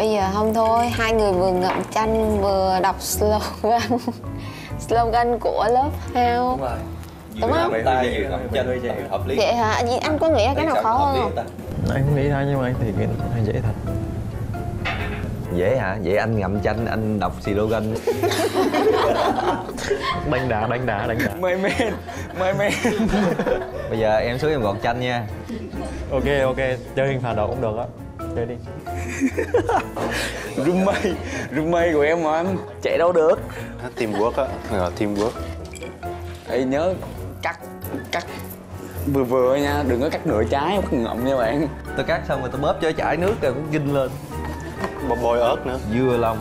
Bây giờ không thôi, hai người vừa ngậm chanh vừa đọc slogan slogan của lớp Hao. Đúng rồi. Đúng không? Hợp lý. Vậy hả? Vậy anh có nghĩ là cái nào khó không? Anh không nghĩ ra nhưng mà anh thấy cái dễ thật. Dễ hả? Vậy anh ngậm chanh, anh đọc slogan. Đánh đá. My man. Bây giờ em xuống em gọt chanh nha. Ok, chơi hình phạt đó cũng được á. Chơi đi. Roommate của em mà anh. Chạy đâu được. Teamwork á. Teamwork. Ê nhớ cắt vừa nha, đừng có cắt nửa trái, cắt ngậm nha bạn. Tôi cắt xong rồi tôi bóp cho chảy nước rồi cũng ginh lên. Bồi ớt nữa. Dưa lòng.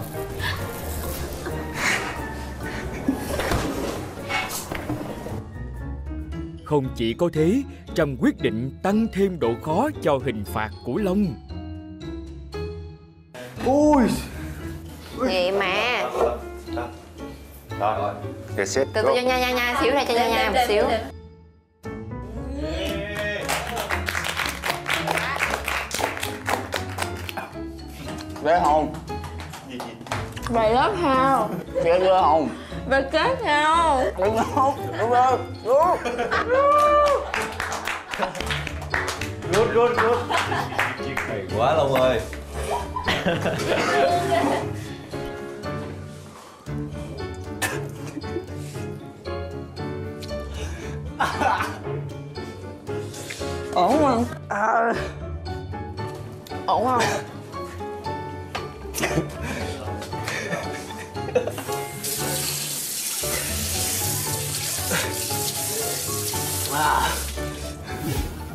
Không chỉ có thế, Trâm quyết định tăng thêm độ khó cho hình phạt của Long. Ui. Vậy mà. Rồi. Từ từ cho nha xíu này, cho nha một xíu. Về hồn. Về lớp Hao. Về lớp hồn. Về kết Hao. Đúng không? Đúng không? Rút. Hay quá Long ơi. Ổn không? Ổn không?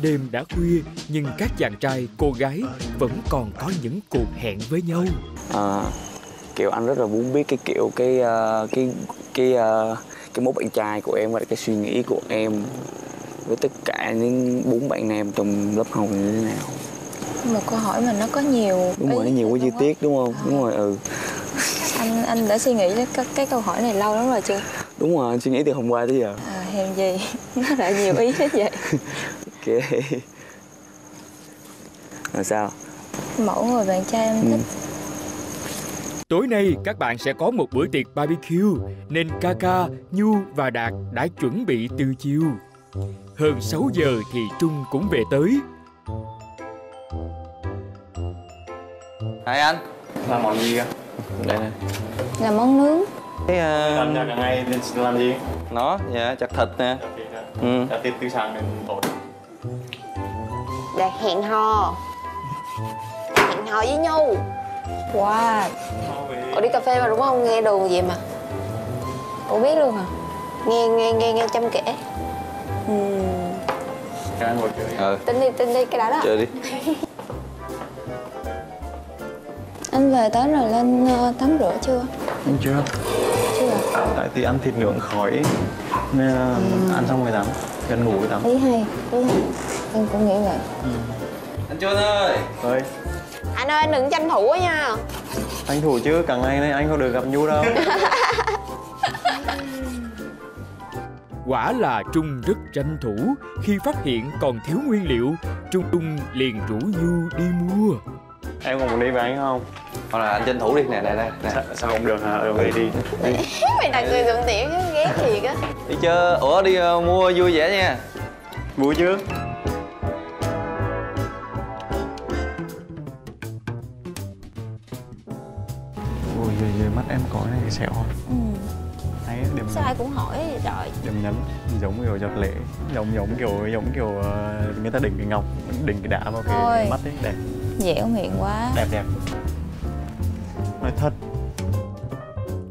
Đêm đã khuya nhưng các chàng trai, cô gái vẫn còn có những cuộc hẹn với nhau. Kiểu anh rất là muốn biết cái kiểu cái mối bạn trai của em và cái suy nghĩ của em với tất cả những 4 bạn nam trong lớp học như thế nào. Một câu hỏi mà nó có nhiều. Đúng rồi, nó nhiều quá chi tiết đúng không? Đúng rồi, Anh đã suy nghĩ cái câu hỏi này lâu lắm rồi chưa? Đúng rồi, anh suy nghĩ từ hôm qua tới giờ. Hèn gì, nó lại nhiều ý hết vậy. Ok. Rồi sao? Mẫu người bạn trai em thích. Tối nay các bạn sẽ có một bữa tiệc barbecue, nên Kaka, Nhu và Đạt đã chuẩn bị từ chiều. Hơn 6 giờ thì Trung cũng về tới. Hai anh làm món gì vậy? Đây nè. Làm món nướng. Cái làm ngày làm gì? Nó, dạ, chặt thịt nè. Chặt thịt từ sáng đến tối. Đạt hẹn hò. Hẹn hò với Nhu. Wow. Ủa đi cà phê mà đúng không? Nghe đồn gì mà. Ủa biết luôn hả? Nghe Trâm kể. Tính đi cái đó. Chơi đi. Anh về tới rồi lên tắm rửa chưa? Anh chưa. Chưa à? Tại vì ăn thịt nướng khói nên ăn xong rồi tắm, gần ngủ rồi tắm. Ý hay, anh cũng nghĩ vậy. Anh Chun ơi. Ơi. Anh ơi, anh đừng tranh thủ quá nha. Tranh thủ chứ, cả ngày nay anh không được gặp Nhu đâu. Quả là Trung rất tranh thủ, khi phát hiện còn thiếu nguyên liệu, Trung liền rủ Nhu đi mua. Em còn đi với anh không? Hoặc là anh tranh thủ đi nè, nè. Sao không được hả? Đi đi. Mày đặt người dụng tiểu chứ ghét thiệt á. Đi chơi, ủa đi mua vui vẻ nha. Vui chứ. Ui về mắt em có cái sẹo không? Thấy điểm. Sao ai cũng hỏi vậy trời. Điểm nhấn giống kiểu giọt lệ, giống kiểu người ta đỉnh cái ngọc, đỉnh cái đá vào cái mắt ấy đẹp. Dẻo miệng quá. Đẹp. Nói thật.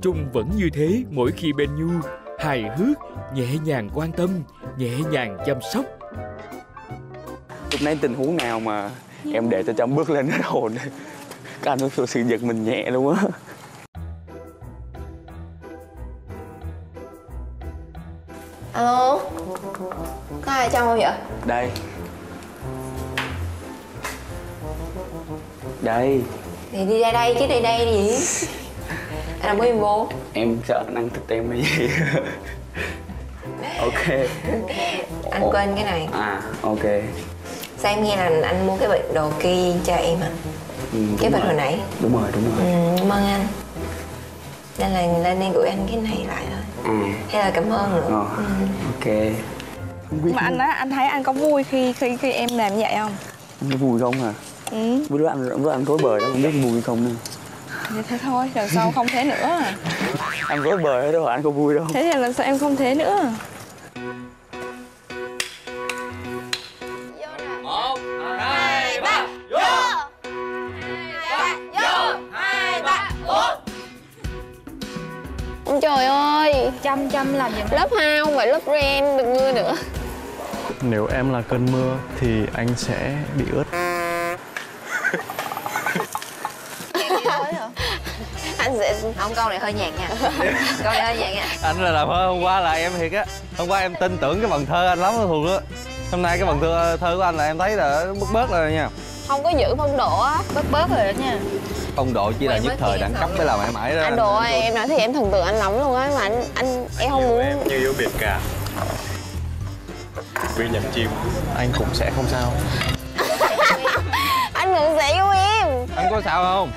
Trung vẫn như thế mỗi khi bên Nhu, hài hước, nhẹ nhàng quan tâm, nhẹ nhàng chăm sóc. Lúc nãy tình huống nào mà em để cho Trâm bước lên hết hồn. Các anh có sự giật mình nhẹ luôn á. Alo. Có ai trong không vậy? Đây. Đây. Thì đi ra đây chứ đi đây gì? Anh làm em vô. Em sợ anh ăn thịt em hay gì. Ok. Anh quên cái này. À ok. Sao em nghe là anh mua cái bịch đồ kia cho em à? cái bịch hồi nãy. Đúng rồi. Cảm ơn anh. Nên là nên gửi anh cái này lại thôi. Hay là cảm ơn nữa. Ok. Mà anh á, anh thấy anh có vui khi em làm vậy không? Anh có vui không hả? Bữa đó anh rối bời đó, không biết vui hay không nữa. Thế thôi, lần sau không thế nữa à. Anh rối bời đó, anh có vui đâu. Thế thì lần sau em không thế nữa. Trời ơi, Trâm làm gì mà? Lớp 2 không phải lớp ren được mưa nữa. Nếu em là cơn mưa thì anh sẽ bị ướt. Anh sẽ... Không, câu này hơi nhạt nha. Câu này hơi nhạt nha. Anh là làm hôm qua là em thiệt á. Hôm qua em tin tưởng cái bằng thơ anh lắm thuộc á. Hôm nay cái bằng thơ của anh là em thấy là bớt rồi nha. Không có giữ phong độ á, bớt rồi đó nha. Phong độ chỉ là nhất thời đẳng cấp mới làm mãi mãi đó. Anh đồ ơi, em nói thì em thần tượng anh lắm luôn á. Mà em không muốn... Em như yêu biệt cả. Quy nhầm chim. Anh cũng sẽ không sao. Anh cũng sẽ yêu em. Anh có sao không?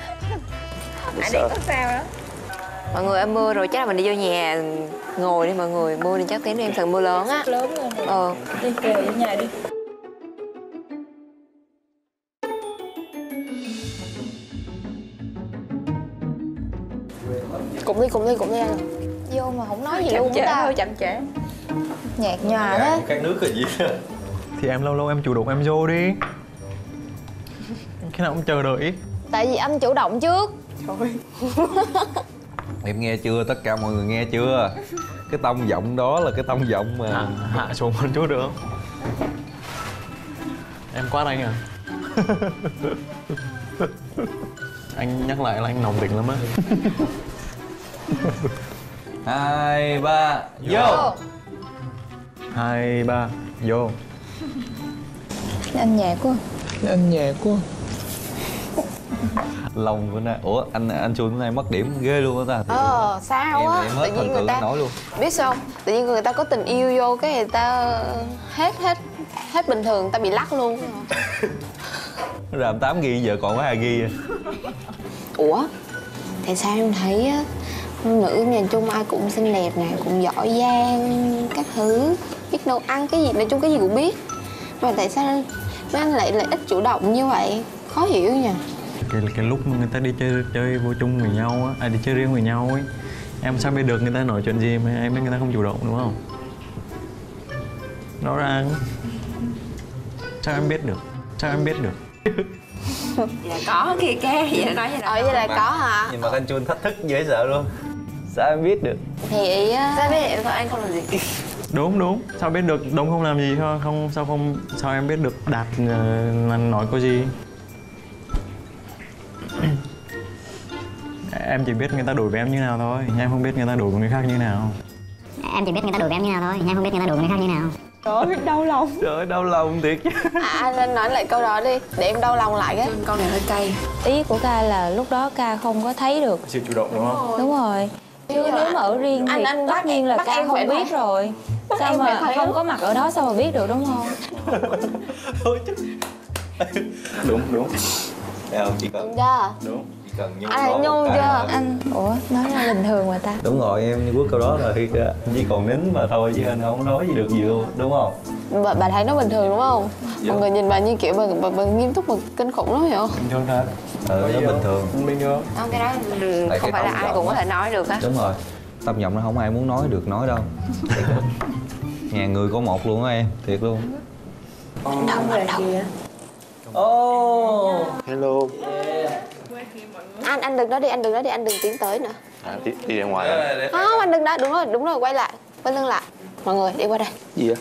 Anh đi có sao đó. Mọi người em mưa rồi, chắc là mình đi vô nhà ngồi đi mọi người. Mưa thì chắc tiếng em thần mưa lớn á. Lớn rồi nè. Đi kề vô nhà đi. Cũng đi anh. Vô mà không nói gì luôn ta. Thôi chậm trễ. Nhạt nhòa đấy. Khát nước rồi gì nữa. Thì em lâu lâu em chủ động em vô đi. Em khi nào cũng chờ đợi. Tại vì anh chủ động trước. Trời. Em nghe chưa? Tất cả mọi người nghe chưa? Cái tông giọng đó là cái tông giọng mà hạ xuống một chút được không? Em quá anh à. Anh nhắc lại là anh nồng tình lắm á. 2, 3, vô. 2, 3, vô. Anh nhạc quá. Lòng của này. Ủa anh Chun hôm nay mất điểm ghê luôn á ta. Sao á? Tự nhiên người ta nói luôn. Biết sao không? Tự nhiên người ta có tình yêu vô cái người ta hết bình thường, người ta bị lắc luôn. Làm 8 ghi giờ còn có 2 ghi. Ủa? Tại sao em thấy á, nữ nhà chung ai cũng xinh đẹp nè, cũng giỏi giang các thứ, biết nấu ăn cái gì, nói chung cái gì cũng biết. Mà tại sao mấy anh lại ít chủ động như vậy? Khó hiểu nha. Cái lúc mà người ta đi chơi vô chung với nhau á, đi chơi riêng với nhau ấy, em sao biết được người ta nói chuyện gì mà em biết người ta không chủ động đúng không? Rõ ràng. Sao em biết được? Dạ có kìa kìa, vậy nói vậy đó. Vậy là có hả? Nhìn mặt anh Chun thách thức dễ sợ luôn. Sao em biết được? Thì ý á... Sao biết được anh không làm gì kìa? Đúng, sao biết được Đông không làm gì thôi, sao em biết được Đạt là nói có gì? Em chỉ biết người ta đuổi với em như nào thôi, em không biết người ta đuổi với người khác như nào. Trời ơi, đau lòng. Trời ơi, đau lòng thiệt chứ. Anh nói lại câu đó đi, để em đau lòng lại á. Câu này hơi cay. Ý của Ca là lúc đó Ca không có thấy được sự chủ động đúng không? Đúng rồi. Chứ nếu mà ở riêng thì tất nhiên là Ca không biết rồi. Sao mà không có mặt ở đó sao mà biết được đúng không? Đúng. Chỉ cần... Đúng. Anh nhung chưa? Anh... Ủa? Nói là bình thường mà ta. Đúng rồi, em như bước câu đó là chỉ còn nín mà thôi chứ anh không nói gì được gì luôn, đúng không? Bà thấy nó bình thường đúng không? Dạ. Mọi người nhìn bà như kiểu bà nghiêm túc, bà kinh khủng lắm hiểu không? Bình thường thôi. Nó bình thường. Bình thường. Không, cái đó không phải là ai cũng có thể nói được á. Đúng rồi. Tâm giọng nó không ai muốn nói được nói đâu. Ngàn người có một luôn á em, thiệt luôn. Anh Đông. Hello. Anh đừng nói đi, anh đừng tiến tới nữa. Đi ra ngoài rồi. Không, anh đừng nói, đúng rồi, quay lưng lại. Mọi người đi qua đây. Gì vậy?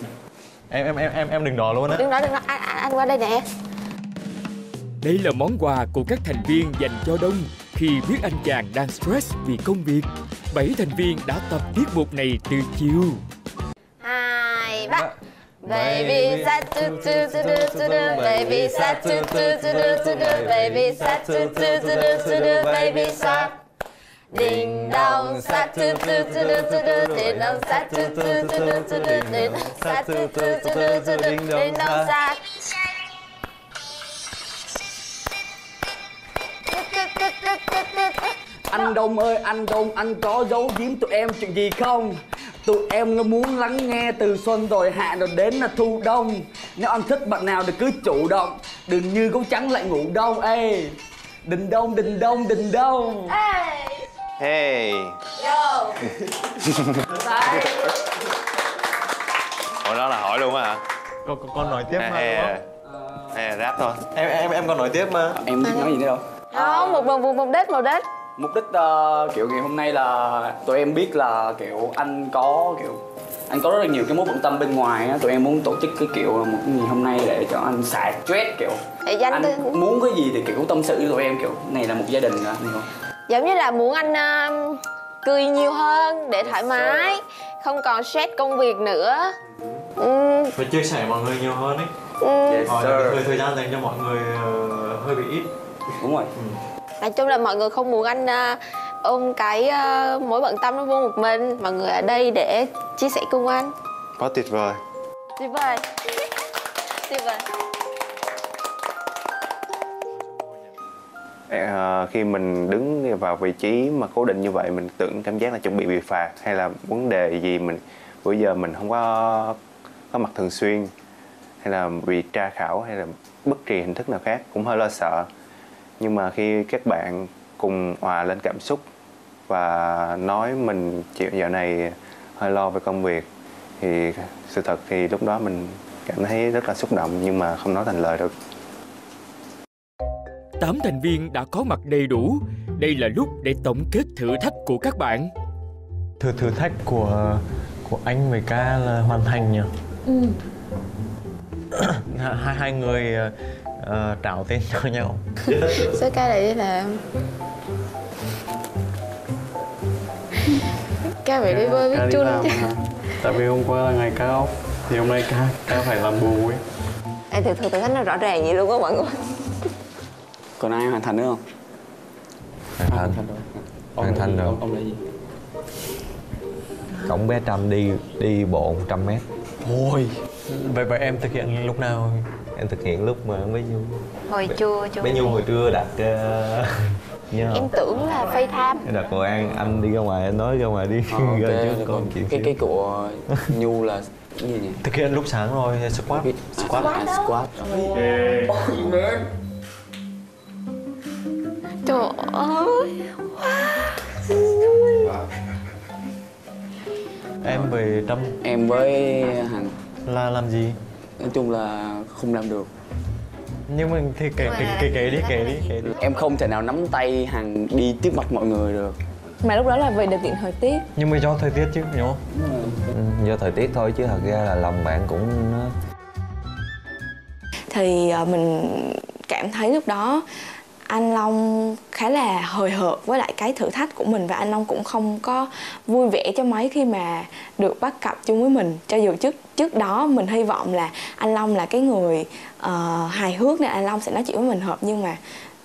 Em đừng đòi luôn á. Đừng nói, anh qua đây nè. Đây là món quà của các thành viên dành cho Đông khi biết anh chàng đang stress vì công việc. 7 thành viên đã tập tiết mục này từ chiều. 2, 3. Baby sat to do to do to do, baby sat to do to do to do, baby sat to do to do to do, baby sat. Ding dong sat to do to do to do, ding dong sat to do to do to do, ding dong sat to do to do to do, ding dong sat. Anh Đông ơi, anh Đông, anh có giấu giếm tụi em chuyện gì không? Tụi em muốn lắng nghe từ xuân rồi hạ rồi đến là thu đông. Nếu anh thích bạn nào thì cứ chủ động, đừng như gấu trắng lại ngủ đông. Ê Đinh Đông, Đinh Đông, Đinh Đông. Ê hey. Yo. Hồi đó là hỏi luôn á hả? Con nói tiếp mà đúng không? Rap thôi. Em còn nói tiếp mà. Em biết nói gì nữa đâu. Không, một đết. Mục đích kiểu ngày hôm nay là tụi em biết là kiểu anh có rất là nhiều cái mối bận tâm bên ngoài á, tụi em muốn tổ chức cái kiểu một ngày hôm nay để cho anh xả stress kiểu. Để anh muốn cái gì thì kiểu tâm sự với tụi em kiểu này là một gia đình rồi anh hiểu không? Giống như là muốn anh cười nhiều hơn để thoải mái, không còn stress công việc nữa. Phải chia sẻ mọi người nhiều hơn ấy. Thời gian dành cho mọi người hơi bị ít. Đúng rồi. Nói chung là mọi người không muốn anh ôm cái mối bận tâm nó vô một mình. Mọi người ở đây để chia sẻ cùng anh. Quá tuyệt vời. Tuyệt vời. Tuyệt vời. Khi mình đứng vào vị trí mà cố định như vậy, mình tưởng cảm giác là chuẩn bị phạt hay là vấn đề gì mình bữa giờ mình không có mặt thường xuyên, hay là bị tra khảo hay là bất kỳ hình thức nào khác, cũng hơi lo sợ. Nhưng mà khi các bạn cùng hòa lên cảm xúc và nói mình chịu dạo này hơi lo về công việc, thì sự thật thì lúc đó mình cảm thấy rất là xúc động nhưng mà không nói thành lời được. 8 thành viên đã có mặt đầy đủ. Đây là lúc để tổng kết thử thách của các bạn. Thử thách của anh với Ca là hoàn thành nhỉ? Ừ. Hai người trảo tên cho nhau. Số Ca lại đi làm. Ca phải đi bơi với Chun. Tại vì hôm qua là ngày Ca off, thì hôm nay Ca phải làm bù ấy. Ê, thử thách nó rõ ràng vậy luôn á mọi người. Còn ai hoàn thành nữa không? Hoàn thành rồi. Ông là gì? Cổng bé Trâm đi bộ 100 mét. Ôi. Vậy em thực hiện lúc nào? Em thực hiện lúc mà mới Nhu. Hồi trưa chứ. Bé Nhu hồi trưa đặt em tưởng là phay tham. Đặt cô An, anh đi ra ngoài, anh nói ra ngoài đi. Okay. Chứ con chịu. Cái của Nhu là cái gì nhỉ? Thực hiện lúc sáng rồi, squat. Trời ơi. Em về Trâm. Em với Hằng là làm gì? Nói chung là không làm được. Nhưng mà thì kể đi. Em không thể nào nắm tay Hằng đi tiếp mặt mọi người được. Mà lúc đó là về điều kiện thời tiết. Nhưng mà do thời tiết chứ, hiểu không? Do thời tiết thôi chứ thật ra là lòng bạn cũng... Thì mình cảm thấy lúc đó anh Long khá là hời hợt với lại cái thử thách của mình, và anh Long cũng không có vui vẻ cho mấy khi mà được bắt cặp chung với mình. Cho dù trước đó mình hy vọng là anh Long là cái người hài hước nên anh Long sẽ nói chuyện với mình hợp, nhưng mà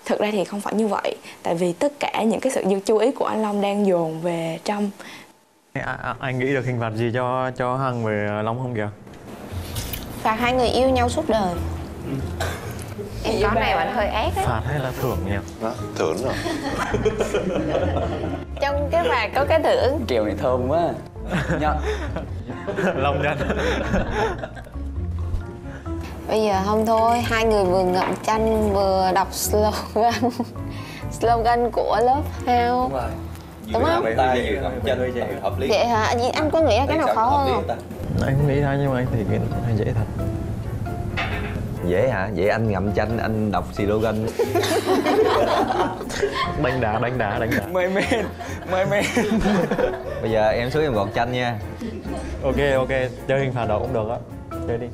thực ra thì không phải như vậy. Tại vì tất cả những cái sự chú ý của anh Long đang dồn về trong. Anh nghĩ được hình phạt gì cho Hằng về Long không kìa? Phạt hai người yêu nhau suốt đời. Em có này bạn hơi ác ấy. Phạt hay là thưởng nhỉ? Đó, thưởng rồi. Trong cái phạt có cái thưởng. Kiểu này thơm quá. Nhận. Lòng nhận. Bây giờ không thôi, hai người vừa ngậm chanh vừa đọc slogan của Love House. Đúng không? Vậy hả? Anh có nghĩ là cái nào khó hơn không? Anh không nghĩ ra nhưng mà anh thấy cái dễ thật. Dễ hả? Vậy anh ngậm chanh, anh đọc slogan. Đánh đá. My man. Bây giờ em xuống em gọt chanh nha. Ok, chơi hình phạt đó cũng được á. Chơi đi.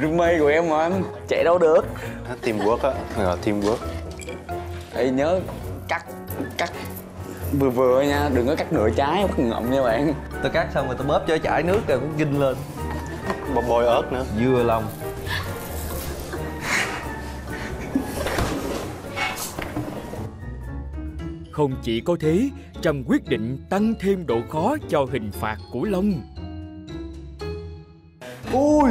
Roommate của em mà anh. Chạy đâu được. Teamwork á, teamwork. Ê nhớ cắt vừa nha, đừng có cắt nửa trái, cắt ngậm nha bạn. Tôi cắt xong rồi tôi bóp cho chảy nước rồi cũng kinh lên. Bồi ớt nữa. Dưa lòng. Không chỉ có thế, Trâm quyết định tăng thêm độ khó cho hình phạt của Long. Ui.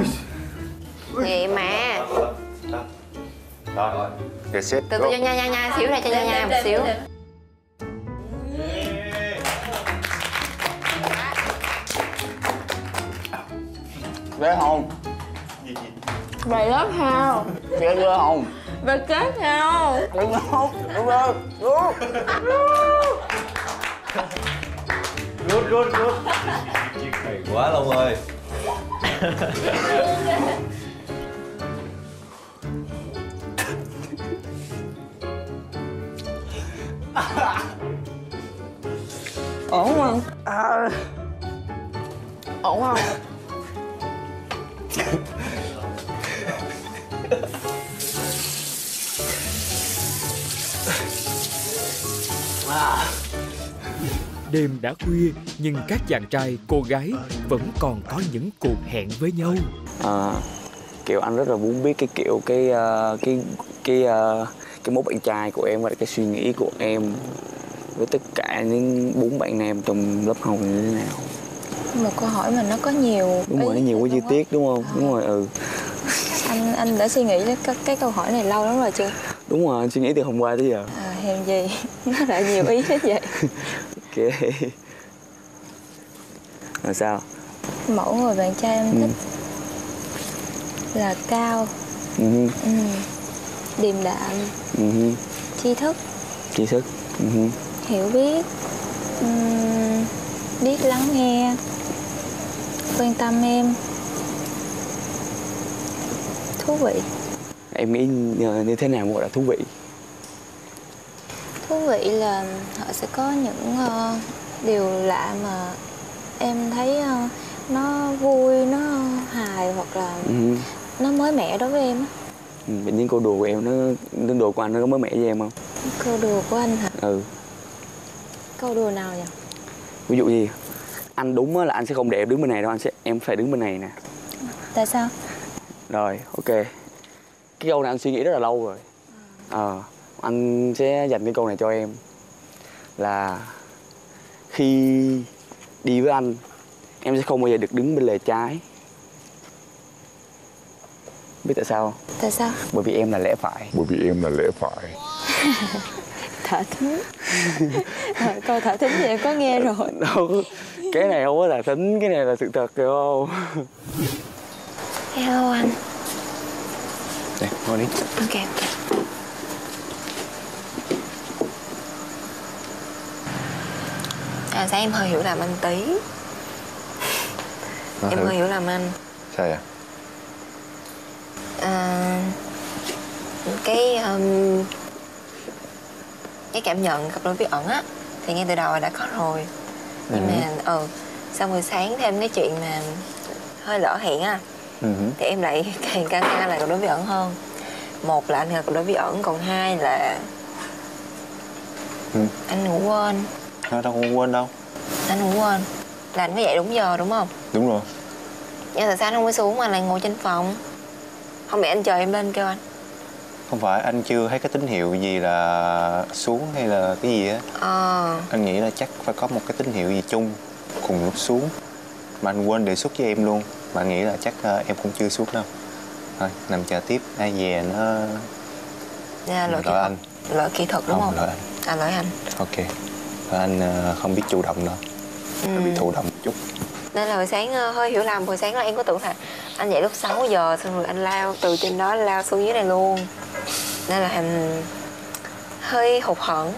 Vậy mà Rồi. Để xếp. Từ từ cho nha xíu này, cho nha một xíu. Bé không? Về lớp hao. Về lớp không? Về kết hao. Đúng không? Đúng không? Rút. Thầy quá Long ơi. Ổn không? Ổn không? Đêm đã khuya nhưng các chàng trai, cô gái vẫn còn có những cuộc hẹn với nhau. Kiểu anh rất là muốn biết cái kiểu cái mối bạn trai của em và cái suy nghĩ của em với tất cả những 4 bạn nam trong lớp học như thế nào. Một câu hỏi mà nó có nhiều. Đúng rồi, nó nhiều quá chi tiết đúng không? Đúng rồi, ừ. Anh đã suy nghĩ cái câu hỏi này lâu lắm rồi chưa? Đúng rồi, anh suy nghĩ từ hôm qua tới giờ. Hèn gì, nó lại nhiều ý hết vậy. Ok. Rồi sao? Mẫu người bạn trai em thích là cao, điềm đạm, tri thức, hiểu biết lắng nghe, quan tâm em, thú vị. Em nghĩ như thế nào gọi là thú vị? Thú vị là họ sẽ có những điều lạ mà em thấy nó vui, nó hài hoặc là nó mới mẻ đối với em á. Vậy những câu đùa của em, những đùa của anh nó có mới mẻ với em không? Câu đùa của anh hả? Ừ. Câu đùa nào vậy? Ví dụ gì? Anh đúng là anh sẽ không để em đứng bên này đâu, em phải đứng bên này nè. Tại sao? Rồi, ok. Cái câu này anh suy nghĩ rất là lâu rồi. Anh sẽ dành cái câu này cho em. Là khi đi với anh, em sẽ không bao giờ được đứng bên lề trái. Biết tại sao không? Tại sao? Bởi vì em là lẽ phải. Thả thính. Câu thả thính thì em có nghe rồi. Đâu, cái này không có là thính, cái này là sự thật được không? Hello anh. Đây, ngồi đi. Ok. Sáng em hơi hiểu lầm anh tí. Em hơi hiểu lầm anh. Sao vậy? Cái cảm nhận cặp đôi bí ẩn á thì ngay từ đầu đã có rồi, nhưng mà sau buổi sáng thêm cái chuyện mà hơi lỡ hẹn á thì em lại càng căng ra là cặp đôi bí ẩn hơn. Một là anh là cặp đôi bí ẩn, còn hai là anh ngủ quên. Đâu không quên đâu. Anh không quên. Là anh mới dậy đúng giờ đúng không? Đúng rồi. Nhưng tại sao anh không có xuống mà lại ngồi trên phòng? Không để anh chờ em lên kêu anh? Không phải, anh chưa thấy cái tín hiệu gì là xuống hay là cái gì á. Anh nghĩ là chắc phải có một cái tín hiệu gì chung cùng lúc xuống. Mà anh quên đề xuất với em luôn. Mà anh nghĩ là chắc em cũng chưa xuống đâu. Thôi, nằm chờ tiếp, ai về nó... Lỗi kỹ thuật đúng không? Lỗi anh. À, lỗi anh. Ok. Và anh không biết chủ động đâu, bị thụ động một chút. Nên là hồi sáng hơi hiểu lầm, hồi sáng là em có tưởng là anh dậy lúc 6 giờ xong rồi anh lao từ trên đó lao xuống dưới này luôn. Nên là anh hơi hụt hẫng.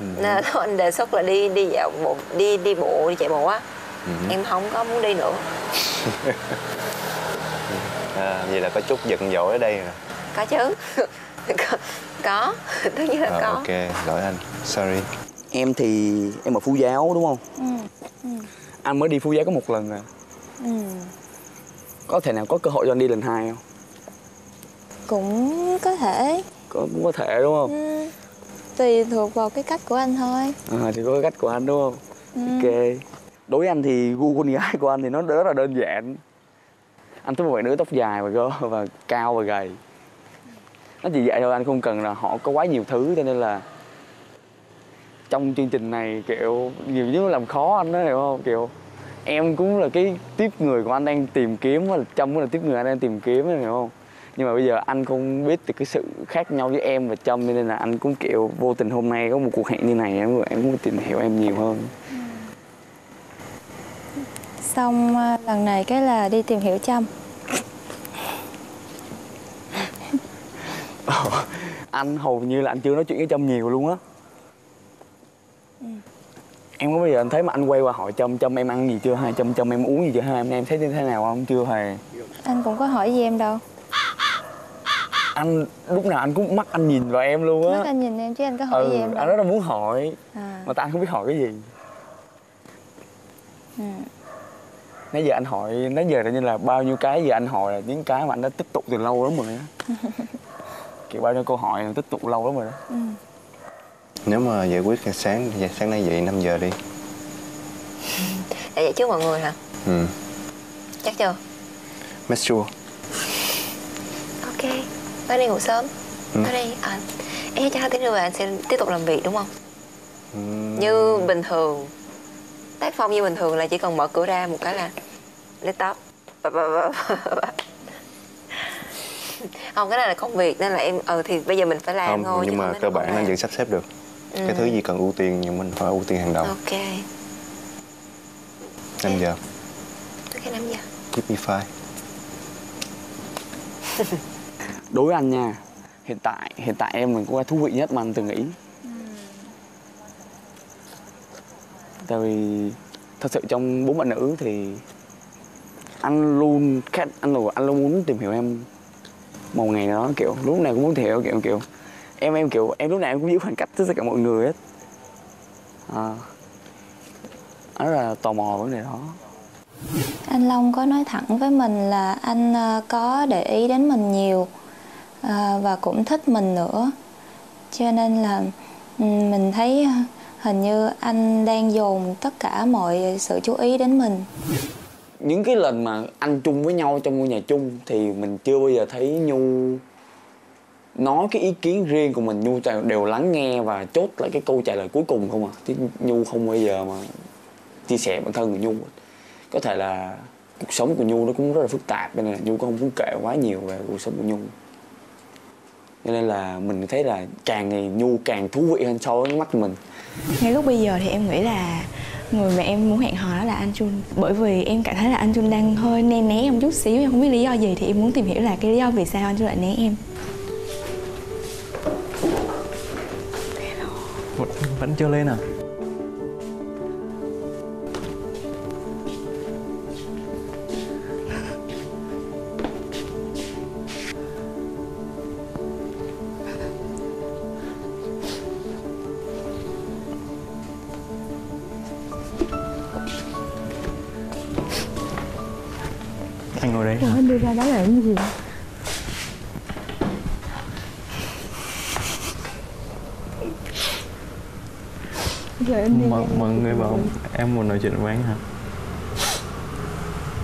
Nên là anh đề xuất là đi chạy bộ á. Em không có muốn đi nữa. Vậy là có chút giận dỗi ở đây nè. Có chứ. Có, tất nhiên là có. Ok, lỗi anh, sorry. Em thì em ở Phú Giáo đúng không? Anh mới đi Phú Giáo có một lần rồi. Có thể nào có cơ hội cho anh đi lần hai không? Cũng có thể. Cũng có thể đúng không? Tùy thuộc vào cái cách của anh thôi. Thì có cái cách của anh đúng không? Ok. Đối với anh thì gu con gái của anh thì nó rất là đơn giản. Anh thích một bạn nữ tóc dài và cao và gầy. Nó chỉ vậy thôi, anh không cần là họ có quá nhiều thứ, cho nên là trong chương trình này kiểu nhiều thứ làm khó anh đó, hiểu không? Kiểu em cũng là cái tiếp người của anh đang tìm kiếm, trong cũng là tiếp người anh đang tìm kiếm, hiểu không? Nhưng mà bây giờ anh không biết từ cái sự khác nhau với em và Trâm, nên là anh cũng kiểu vô tình hôm nay có một cuộc hẹn như này, em muốn tìm hiểu em nhiều hơn. Xong lần này cái là đi tìm hiểu Trâm. Anh hầu như là anh chưa nói chuyện với Trâm nhiều luôn á. Em có bây giờ anh thấy mà anh quay qua hỏi Trâm, Trâm em ăn gì chưa hay, Trâm em uống gì chưa hay, em thấy như thế nào không, chưa hề. Anh cũng có hỏi gì em đâu. Anh lúc nào anh cũng mắt anh nhìn vào em luôn á. Mắt anh nhìn em chứ anh có hỏi gì em đâu. Anh rất là muốn hỏi mà tại anh không biết hỏi cái gì. Nãy giờ anh hỏi, nãy giờ là như là bao nhiêu cái giờ anh hỏi là những cái mà anh đã tích tụ từ lâu lắm rồi á. Kiểu bao nhiêu câu hỏi tích tụ lâu lắm rồi đó. Nếu mà giải quyết sáng nay dậy 5 giờ đi. Để dậy trước mọi người hả? Chắc chưa? Make sure. Ok, tối đi ngủ sớm. Tối đi em chắc là tới nơi anh sẽ tiếp tục làm việc đúng không? Như bình thường. Tác phong như bình thường là chỉ cần mở cửa ra một cái là laptop. Không, cái này là công việc nên là em thì bây giờ mình phải làm không, thôi. Nhưng mà cơ bản anh vẫn sắp xếp được. Cái thứ gì cần ưu tiên nhưng mình phải ưu tiên hàng đầu. Ok. 5 giờ. Ok, 5 giờ. Give me five. Đối với anh nha, hiện tại em mình có cái thú vị nhất mà anh từng nghĩ. Tại vì thật sự trong 4 bạn nữ thì anh luôn muốn tìm hiểu em một ngày đó, kiểu lúc nào cũng muốn hiểu kiểu em lúc nào em cũng giữ khoảng cách với tất cả mọi người hết. Rất là tò mò vấn đề đó. Anh Long có nói thẳng với mình là anh có để ý đến mình nhiều và cũng thích mình nữa, cho nên là mình thấy hình như anh đang dồn tất cả mọi sự chú ý đến mình. Những cái lần mà ăn chung với nhau trong ngôi nhà chung thì mình chưa bao giờ thấy Nhu nói cái ý kiến riêng của mình. Nhu đều lắng nghe và chốt lại cái câu trả lời cuối cùng không à. Chứ Nhu không bao giờ mà chia sẻ bản thân của Nhu. Có thể là cuộc sống của Nhu nó cũng rất là phức tạp, nên là Nhu cũng không muốn kể quá nhiều về cuộc sống của Nhu. Cho nên là mình thấy là càng ngày Nhu càng thú vị hơn so với mắt mình. Ngay lúc bây giờ thì em nghĩ là người mà em muốn hẹn hò đó là anh Chun. Bởi vì em cảm thấy là anh Chun đang hơi né né em chút xíu, em không biết lý do gì. Thì em muốn tìm hiểu là cái lý do vì sao anh Chun lại né em. Vẫn chưa lên à? Ra đó là cái gì? Mọi người bảo em muốn nói chuyện với anh hả?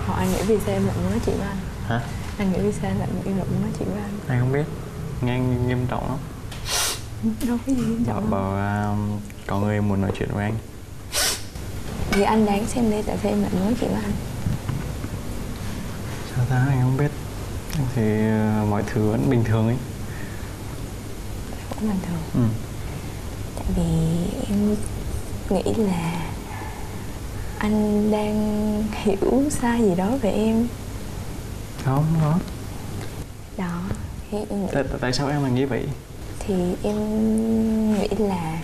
Họ anh nghĩ vì sao em lại muốn nói chuyện với anh? Hả? Anh nghĩ vì sao em lại muốn nói chuyện với anh? Anh không biết, nghe nghiêm trọng lắm. Đâu có gì nghiêm trọng. Bảo có người muốn nói chuyện với anh. Vì anh đáng xem đây, tại sao em lại muốn nói chuyện với anh? Anh không biết thì mọi thứ vẫn bình thường ấy. Vẫn bình thường. Tại vì em nghĩ là anh đang hiểu sai gì đó về em. Không có. Đó. Tại sao em lại nghĩ vậy? Thì em nghĩ là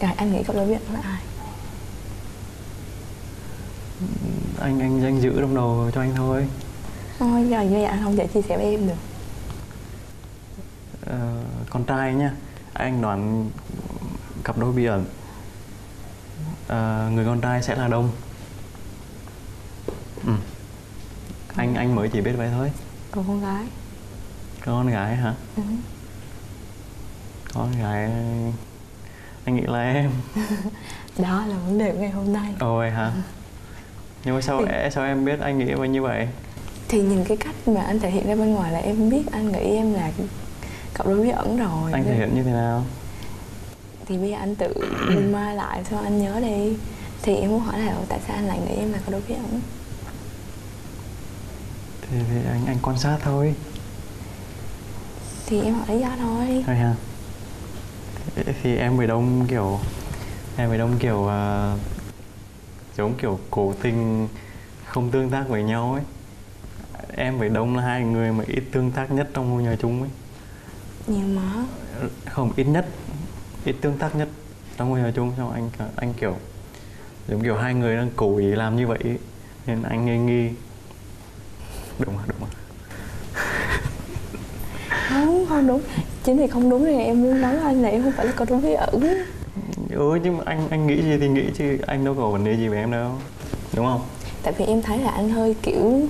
rồi anh nghĩ cậu đối diện với ai? Anh giữ trong đầu cho anh thôi. Thôi giờ như vậy anh không thể chia sẻ với em được. Con trai nha, anh đoán cặp đôi biển người con trai sẽ là Đông. Anh mới chỉ biết vậy thôi. Còn con gái? Con gái hả? Con gái anh nghĩ là em. Đó là vấn đề của ngày hôm nay. Ôi hả? Nhưng mà sao em biết anh nghĩ em như vậy? Thì nhìn cái cách mà anh thể hiện ra bên ngoài là em biết anh nghĩ em là cặp đôi bí ẩn rồi. Anh thể hiện như thế nào? Thì bây giờ anh tự mai lại, sao anh nhớ đi. Thì em muốn hỏi là tại sao anh lại nghĩ em là cặp đôi bí ẩn? Thì anh quan sát thôi. Thì em hỏi lý do thôi. Thôi hả? Thì em với Đông kiểu... giống kiểu cố tình không tương tác với nhau ấy. Em với Đông là hai người mà ít tương tác nhất trong ngôi nhà chung ấy. Nhưng mà... Không, ít nhất. Ít tương tác nhất trong ngôi nhà chung. Xong anh kiểu... giống kiểu hai người đang cố ý làm như vậy ấy. Nên anh nghi nghi. Đúng rồi, đúng rồi. Không, không đúng. Chính vì không đúng thì em muốn nói với anh là em không phải là có đúng với ẩn. Ừ, nhưng mà anh nghĩ gì thì nghĩ chứ anh đâu có vấn đề gì về em đâu. Đúng không? Tại vì em thấy là anh hơi kiểu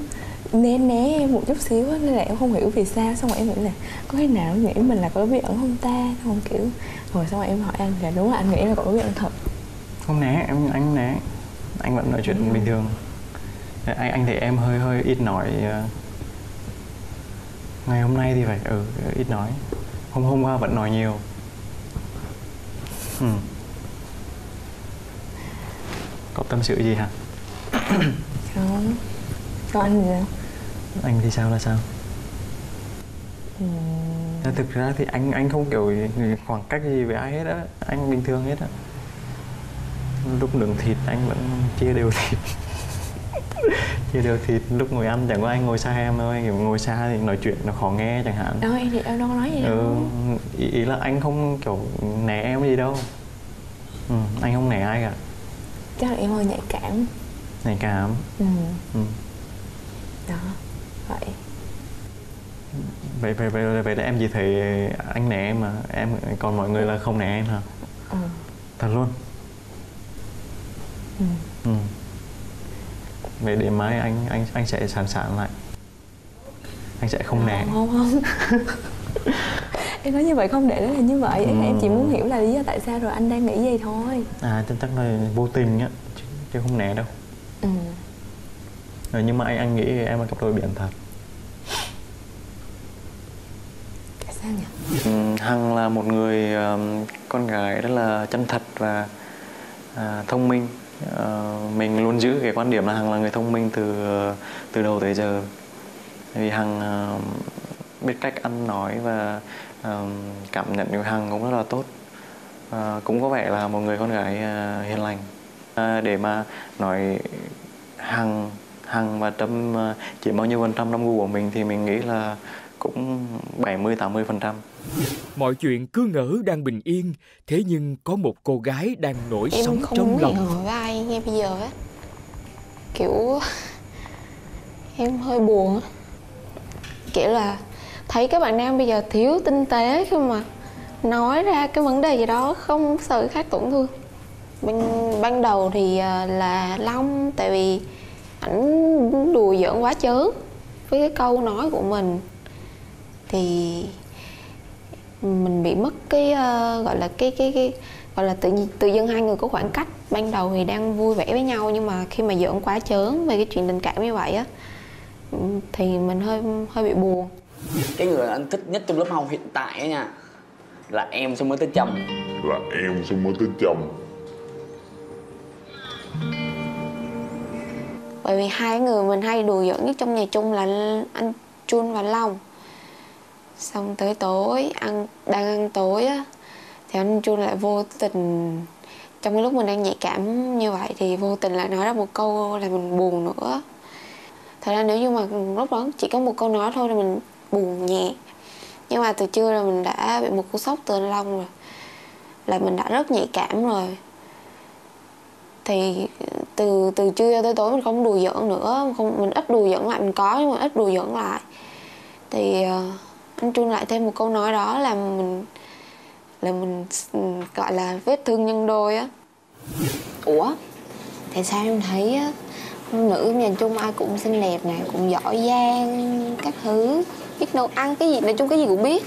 né né em một chút xíu á, nên là em không hiểu vì sao. Xong rồi em nghĩ là có cái nào nghĩ mình là có bí ẩn không ta? Không kiểu rồi xong rồi em hỏi anh là đúng là anh nghĩ là có bí ẩn thật. Không né, em anh né. Anh vẫn nói chuyện ừ. bình thường. Anh thấy em hơi ít nói. Ngày hôm nay thì phải ít nói. Hôm qua vẫn nói nhiều. Ừ. Có tâm sự gì hả? Không. Còn anh thì sao? Anh thì sao là sao? Ừ. Thực ra thì anh không kiểu khoảng cách gì với ai hết á. Anh bình thường hết á. Lúc nướng thịt anh vẫn chia đều thịt. Chia đều thịt, lúc ngồi ăn chẳng có ai ngồi xa em thôi. Kiểu ngồi xa thì nói chuyện nó khó nghe chẳng hạn. Đâu thì em đâu có nói gì đâu. Ý là anh không kiểu né em gì đâu. Ừ, anh không né ai cả. Chắc là em hơi nhạy cảm. Nhạy cảm? Ừ. Ừ. Đó, vậy. Vậy là em chỉ thấy anh né em mà. Em còn mọi người là không né em hả? Ừ. Thật luôn? Ừ. Ừ. Vậy để mai anh sẽ sẵn sàng lại. Anh sẽ không nè. Không. Em nói như vậy không để đó là như vậy. Em chỉ muốn hiểu là lý do tại sao rồi anh đang nghĩ gì thôi. À, chắc là vô tình á, chứ không nè đâu. Ừ. Rồi, nhưng mà anh nghĩ em là cặp đôi biển thật. Tại sao nhỉ? Hằng là một người con gái rất là chân thật và thông minh. Mình luôn giữ cái quan điểm là Hằng là người thông minh từ đầu tới giờ. Vì Hằng biết cách ăn nói và cảm nhận của Hằng cũng rất là tốt. Cũng có vẻ là một người con gái hiền lành. Để mà nói Hằng và Trâm chỉ bao nhiêu phần trăm trong gu của mình thì mình nghĩ là cũng 70-80%. Mọi chuyện cứ ngỡ đang bình yên, thế nhưng có một cô gái đang nổi sóng trong lòng. Em không muốn ai nghe bây giờ á. Kiểu em hơi buồn á. Kiểu là thấy các bạn nam bây giờ thiếu tinh tế khi mà nói ra cái vấn đề gì đó, không sợ người khác tổn thương. Ban đầu thì là Long, tại vì ảnh đùa giỡn quá chớ với cái câu nói của mình. Thì mình bị mất cái gọi là cái gọi là tự dưng hai người có khoảng cách. Ban đầu thì đang vui vẻ với nhau, nhưng mà khi mà giỡn quá chớn về cái chuyện tình cảm như vậy á thì mình hơi bị buồn. Cái người anh thích nhất trong lớp học hiện tại á nha là em xong mới tới Trâm. Bởi vì hai người mình hay đùa giỡn nhất trong nhà chung là anh Chun và Long. Xong tới tối, đang ăn tối á, thì anh Chun lại vô tình, trong cái lúc mình đang nhạy cảm như vậy thì vô tình lại nói ra một câu là mình buồn nữa. Thật ra nếu như mà lúc đó chỉ có một câu nói thôi là mình buồn nhẹ. Nhưng mà từ trưa là mình đã bị một cú sốc từ anh Long rồi. Là mình đã rất nhạy cảm rồi. Thì từ trưa tới tối mình không đùa giỡn nữa, mình ít đùa giỡn lại, mình có nhưng mà ít đùa giỡn lại. Thì... anh Chun lại thêm một câu nói đó là mình gọi là vết thương nhân đôi á. Ủa? Tại sao em thấy nữ nhà chung ai cũng xinh đẹp nè, cũng giỏi giang các thứ, biết nấu ăn cái gì, nói chung cái gì cũng biết.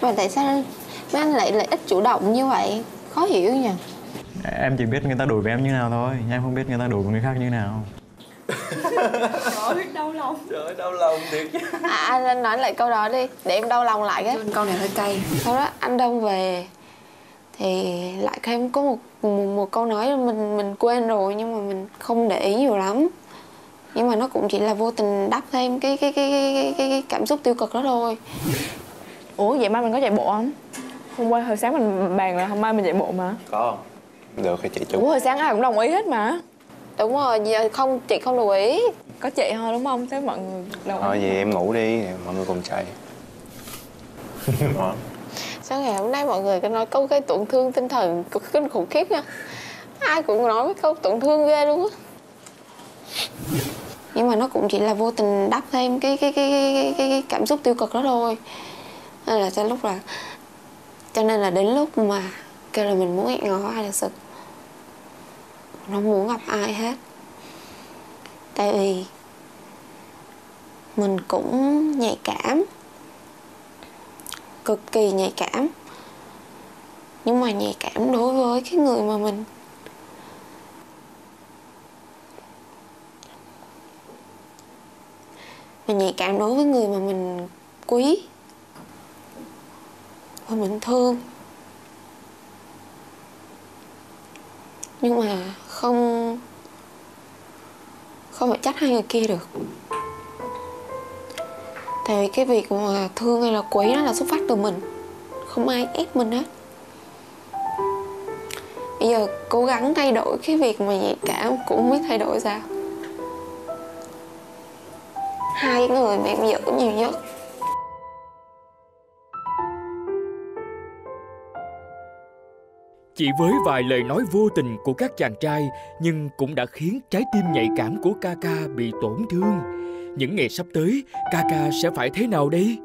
Mà tại sao mấy anh lại ít chủ động như vậy? Khó hiểu nhỉ? Em chỉ biết người ta đối với em như nào thôi, em không biết người ta đối với người khác như nào. Đau lòng. Trời ơi, đau lòng thiệt chứ. Anh nói lại câu đó đi, để em đau lòng lại cái. Câu này hơi cay. Sau đó anh Đông về thì lại thêm có một câu nói mình quên rồi, nhưng mà mình không để ý nhiều lắm. nhưng mà nó cũng chỉ là vô tình đắp thêm cái cảm xúc tiêu cực đó thôi. Ủa vậy mai mình có chạy bộ không? Hôm qua hồi sáng mình bàn là hôm mai mình chạy bộ mà. Có không? Được thì chị chung. Ủa hồi sáng ai cũng đồng ý hết mà. Đúng rồi, giờ không chị không đồng ý. Có chị thôi đúng không? Thế mọi người đồng ý. Thôi vậy em ngủ đi, mọi người cùng chạy. Sao ngày hôm nay mọi người cứ nói câu gây tổn thương tinh thần cực kinh khủng khiếp nha. Ai cũng nói câu tổn thương ghê luôn á. Nhưng mà nó cũng chỉ là vô tình đắp thêm cái cảm xúc tiêu cực đó thôi. Nên là tới lúc là cho nên là đến lúc mà kêu là mình muốn hẹn hò ai thật sự nó muốn gặp ai hết, tại vì mình cũng nhạy cảm, cực kỳ nhạy cảm, nhưng mà nhạy cảm đối với cái người mà mình nhạy cảm đối với người mà mình quý và mình thương. Nhưng mà không phải trách hai người kia được. Tại vì cái việc mà thương hay là quý đó là xuất phát từ mình, không ai ép mình hết. Bây giờ cố gắng thay đổi cái việc mà nhạy cảm cũng không biết thay đổi sao. Hai người mà em giỡn nhiều nhất. Chỉ với vài lời nói vô tình của các chàng trai nhưng cũng đã khiến trái tim nhạy cảm của Kaka bị tổn thương. Những ngày sắp tới, Kaka sẽ phải thế nào đây?